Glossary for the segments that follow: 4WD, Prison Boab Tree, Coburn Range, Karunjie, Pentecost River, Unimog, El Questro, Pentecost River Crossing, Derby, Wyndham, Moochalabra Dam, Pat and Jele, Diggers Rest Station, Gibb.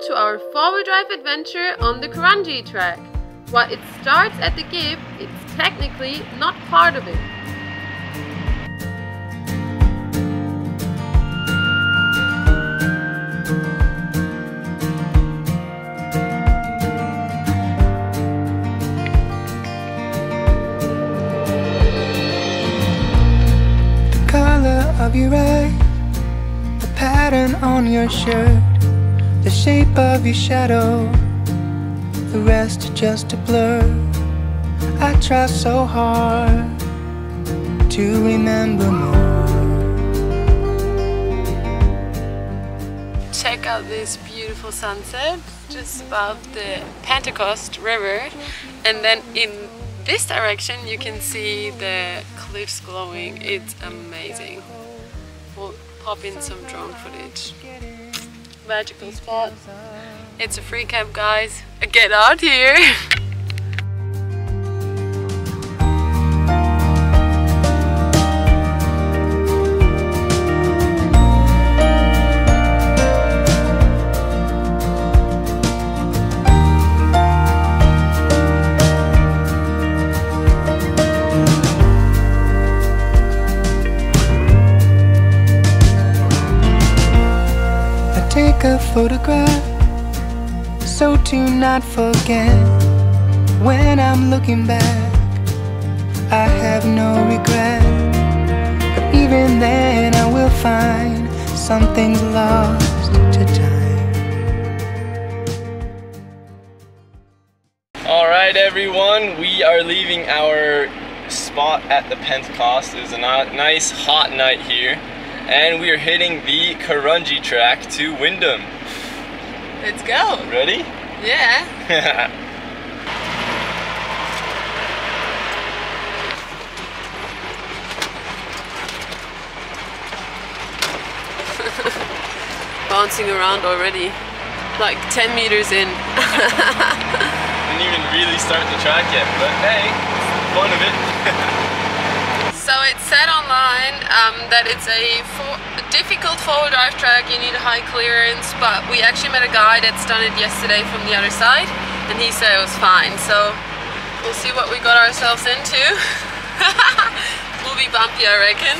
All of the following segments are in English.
Welcome to our 4-wheel drive adventure on the Karunjie track. While it starts at the Gibb, it's technically not part of it. Of your eyes, the pattern on your shirt, the shape of your shadow, the rest just a blur. I try so hard to remember more. Check out this beautiful sunset just above the Pentecost River, and then in this direction you can see the cliffs glowing. It's amazing. We'll pop in some drone footage. Magical spot. It's a free camp, guys. Get out here! A photograph so to not forget. When I'm looking back, I have no regret, but even then I will find something's lost to time. Alright everyone, we are leaving our spot at the Pentecost. It was a nice hot night here, and we are hitting the Karunjie track to Wyndham. Let's go. Ready? Yeah. Bouncing around already, like 10 meters in. Didn't even really start the track yet, but hey, fun of it. So it said online that it's a difficult 4-wheel drive track, you need a high clearance, but we actually met a guy that's done it yesterday from the other side, and he said it was fine, so we'll see what we got ourselves into. We'll be bumpy, I reckon.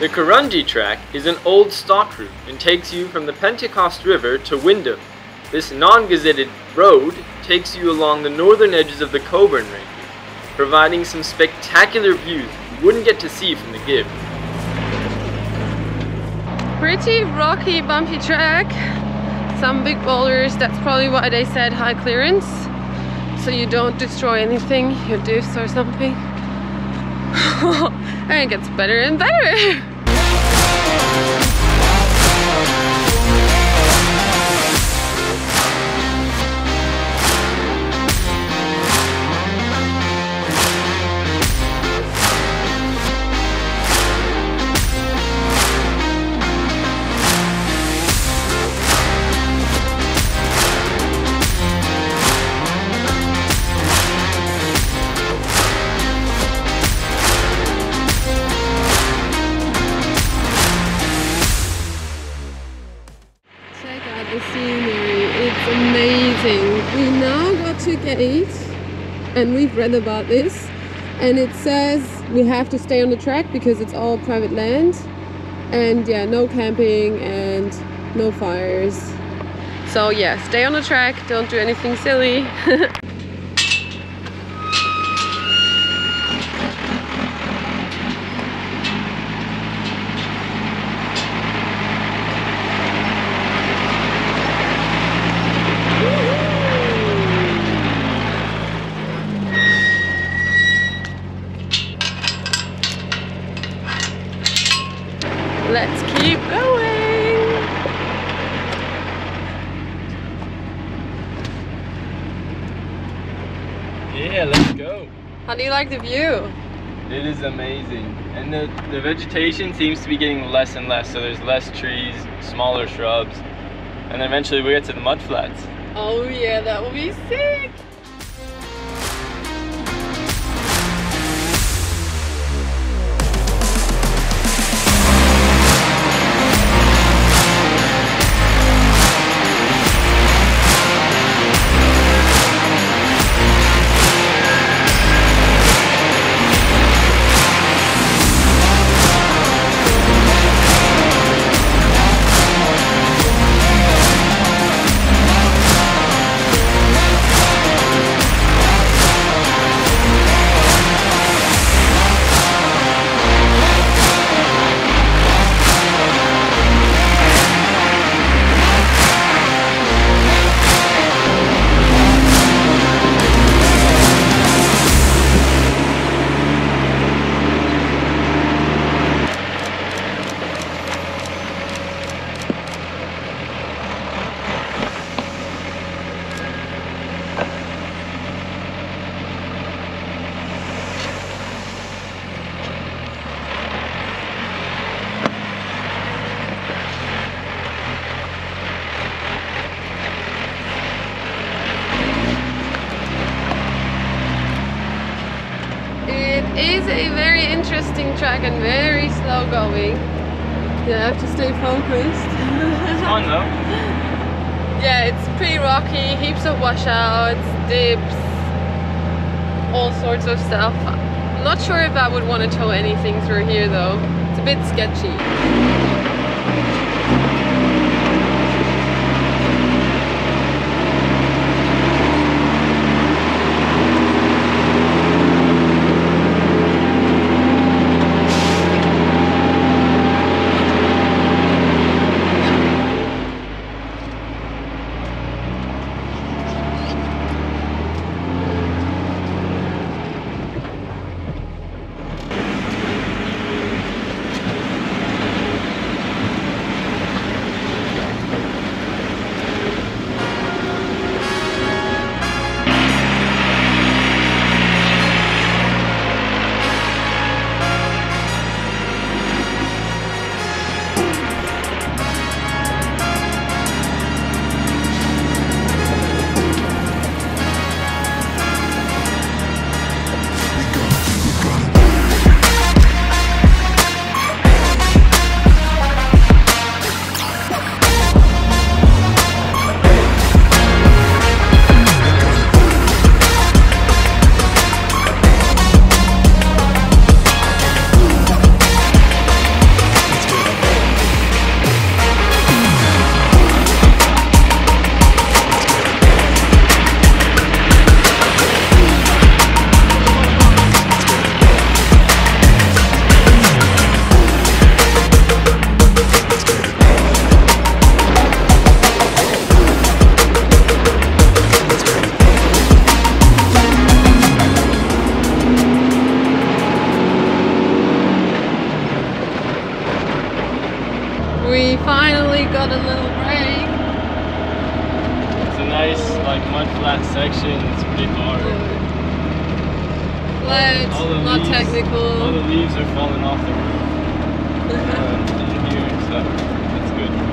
The Karunjie track is an old stock route and takes you from the Pentecost River to Wyndham. This non-gazetted road takes you along the northern edges of the Coburn Range, providing some spectacular views you wouldn't get to see from the Gibb. Pretty rocky, bumpy track. Some big boulders, that's probably why they said high clearance. So you don't destroy anything, your diffs or something. And it gets better and better. We now got to gate, and we've read about this, and it says we have to stay on the track because it's all private land, And yeah, no camping and no fires. So yeah, stay on the track, don't do anything silly. Let's keep going! Yeah, let's go! How do you like the view? It is amazing. And the vegetation seems to be getting less and less, so there's less trees, smaller shrubs, and eventually we get to the mud flats. Oh yeah, that will be sick! It is a very interesting track and very slow going. Yeah, I have to stay focused. It's fun though. Yeah, it's pretty rocky, heaps of washouts, dips, all sorts of stuff. I'm not sure if I would want to tow anything through here though. It's a bit sketchy. We finally got a little break. It's a nice, like, mud flat section. It's pretty hard. Flat, not leaves, technical. All the leaves are falling off the roof. Here, so it's good.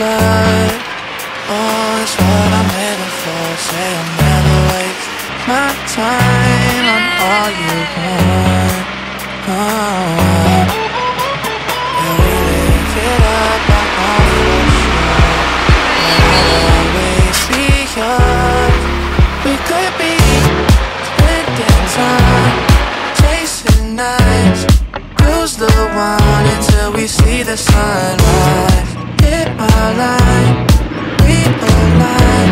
slide. Oh, it's what I'm heading for. Say I'll never waste my time on all you want. Yeah, we live it up, I'm all for sure. We'll always be young. We could be spending time, chasing nights, cruise the wine until we see the sunrise. Hit my line, we align.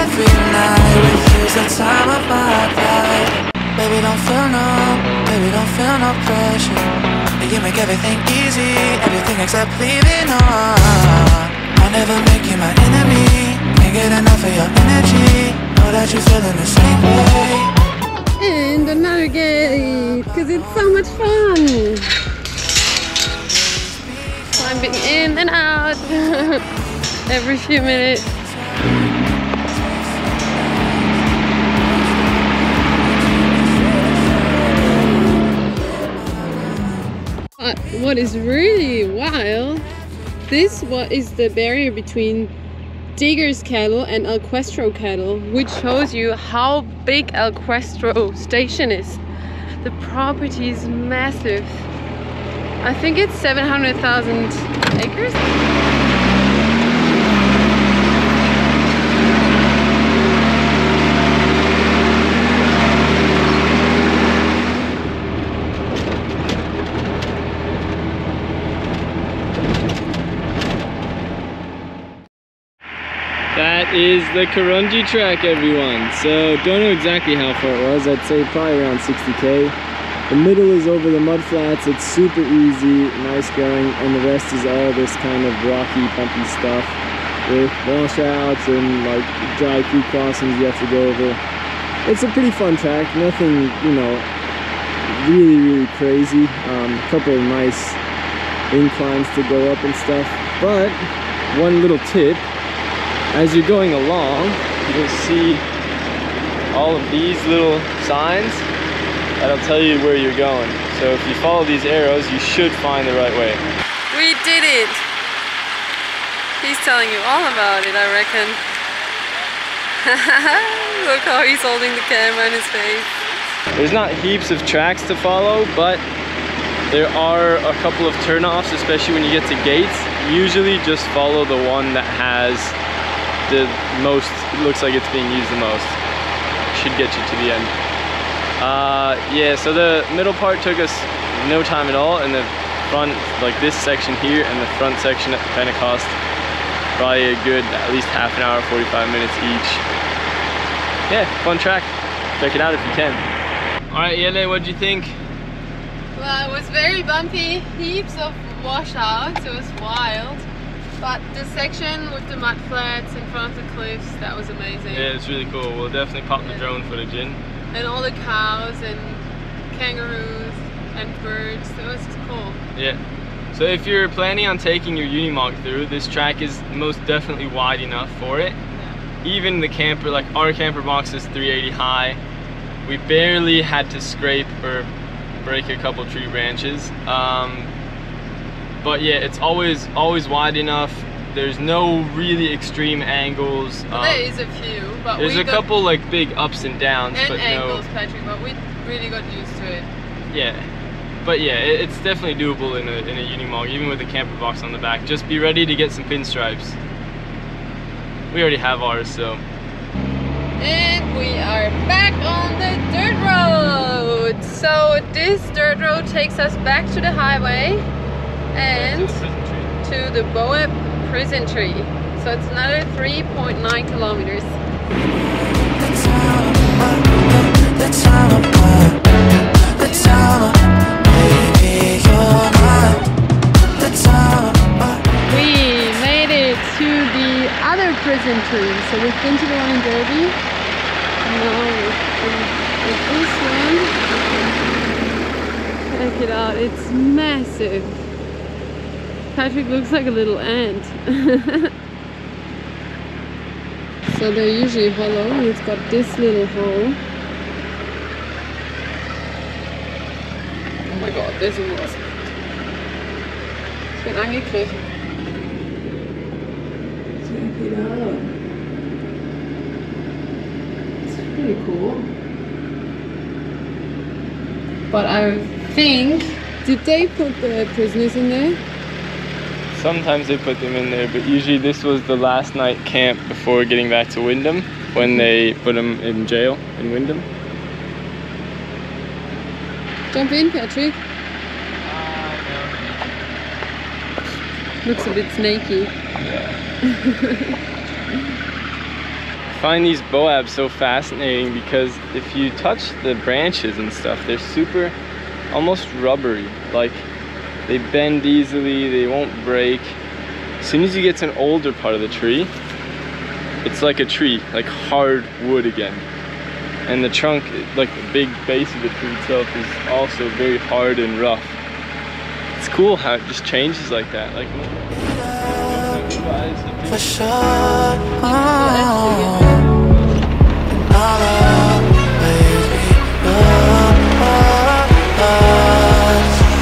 Every night with you's the time of my life. Baby, don't feel no, baby, don't feel no pressure. You make everything easy, everything except leaving on. I'll never make you my enemy. Can't get enough of your energy. Know that you're feeling the same way. And another gate, because it's so much fun. Climbing in and out every few minutes. But what is really wild, this what is the barrier between Digger's cattle and El Questro cattle, which shows you how big El Questro station is. The property is massive. I think it's 700,000 acres. That is the Karunjie track, everyone. So, don't know exactly how far it was. I'd say probably around 60K. The middle is over the mud flats, it's super easy, nice going, and the rest is all this kind of rocky, bumpy stuff with washouts and like dry creek crossings you have to go over. It's a pretty fun track, nothing, you know, really crazy. A couple of nice inclines to go up and stuff. But one little tip, as you're going along, you'll see all of these little signs. That'll tell you where you're going. So if you follow these arrows, you should find the right way. We did it! He's telling you all about it, I reckon. Look how he's holding the camera in his face. There's not heaps of tracks to follow, but there are a couple of turnoffs, especially when you get to gates. Usually just follow the one that has the most, looks like it's being used the most. Should get you to the end. Yeah, so the middle part took us no time at all, and the front, like this section here and the front section at the Pentecost, probably a good at least half an hour, 45 minutes each. Yeah, fun track. Check it out if you can. Alright, Yele, what'd you think? Well, it was very bumpy, heaps of washouts, it was wild. But the section with the mud flats in front of the cliffs, that was amazing. Yeah, it's really cool. We'll definitely pop the drone footage in. And all the cows and kangaroos and birds, so it's cool. Yeah, so if you're planning on taking your Unimog through, this track is most definitely wide enough for it. Yeah. Even the camper, like our camper box is 380 high. We barely had to scrape or break a couple tree branches. But yeah, it's always wide enough. There's no really extreme angles. There is a few, but there's a couple like big ups and downs. And but angles, no, Patrick, but we really got used to it. Yeah, but yeah, it's definitely doable in a Unimog, even with a camper box on the back. Just be ready to get some pinstripes. We already have ours, so. And we are back on the dirt road. So this dirt road takes us back to the highway and to the Boab prison tree. So it's another 3.9 kilometers. We made it to the other prison tree. So we've been to the one in Derby. Now we're this one. Check it out, it's massive. Patrick looks like a little ant. So they're usually hollow, and it's got this little hole. Oh my god, there's a wasp. Ich bin angegriffen. you know. It's really cool. But I think, did they put the prisoners in there? Sometimes they put them in there, but usually this was the last night camp before getting back to Wyndham, when they put them in jail in Wyndham. Jump in, Patrick. Looks a bit snaky. Yeah. I find these boabs so fascinating because if you touch the branches and stuff, they're super, almost rubbery. Like, they bend easily, they won't break. As soon as you get to an older part of the tree, it's like a tree, like hard wood again. And the trunk, like the big base of the tree itself, is also very hard and rough. It's cool how it just changes like that. Like, for sure.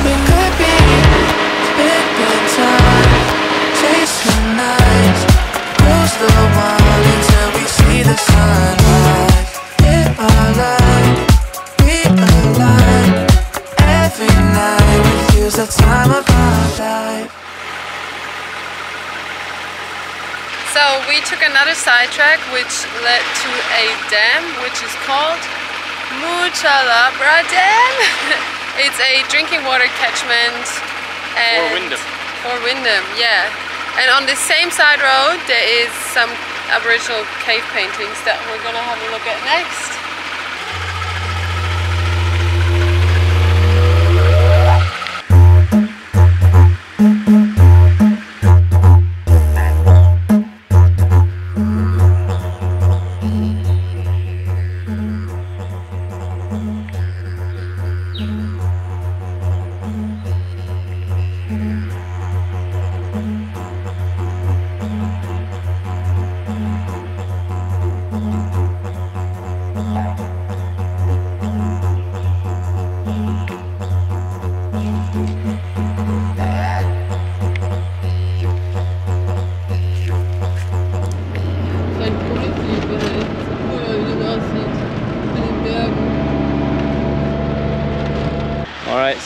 We could be big, big time. Chase the night, close the wall until we see the sunrise. We're alive, we're alive. Every night we use the time of our life. So we took another sidetrack which led to a dam which is called Moochalabra Dam. It's a drinking water catchment and for Wyndham, yeah. And on the same side road there is some Aboriginal cave paintings that we're gonna have a look at next.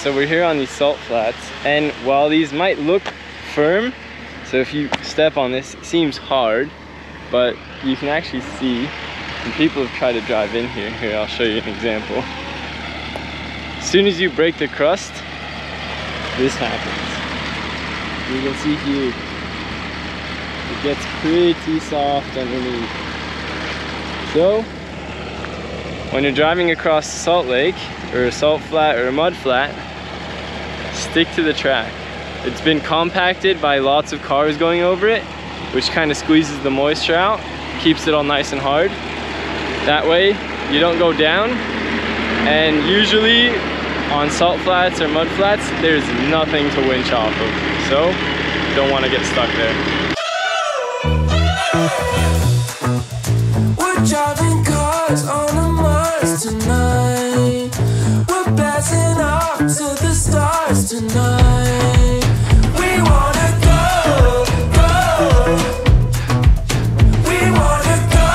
So we're here on these salt flats, and while these might look firm, so if you step on this, it seems hard, but you can actually see, and people have tried to drive in here. Here, I'll show you an example. As soon as you break the crust, this happens. You can see here, it gets pretty soft underneath. So, when you're driving across a salt lake, or a salt flat, or a mud flat, stick to the track. It's been compacted by lots of cars going over it, which kind of squeezes the moisture out, keeps it all nice and hard. That way, you don't go down. And usually, on salt flats or mud flats, there's nothing to winch off of. So, don't want to get stuck there. We're driving cars on a Mars tonight. We're passing off to the stars tonight. We wanna go, go. We wanna go,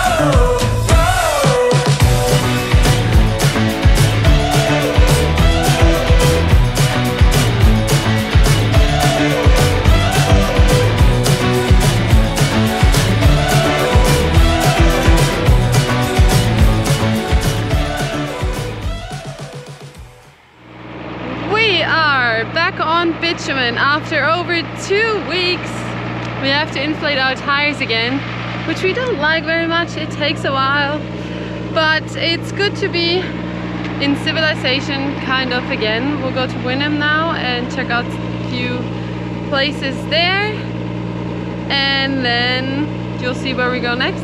bitumen after over 2 weeks. We have to inflate our tires again, which we don't like very much. It takes a while, but it's good to be in civilization kind of again. We'll go to Wyndham now and check out a few places there, and then you'll see where we go next.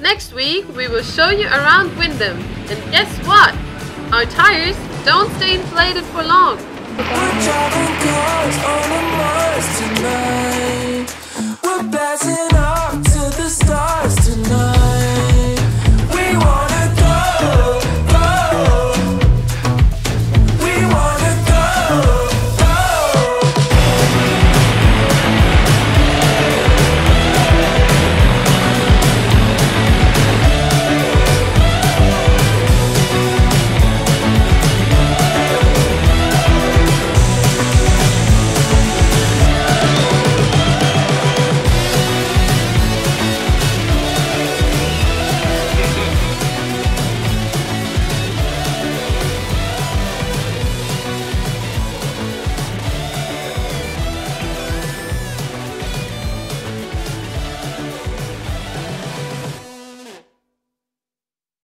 Next week we will show you around Wyndham, and guess what? Our tires don't stay inflated for long.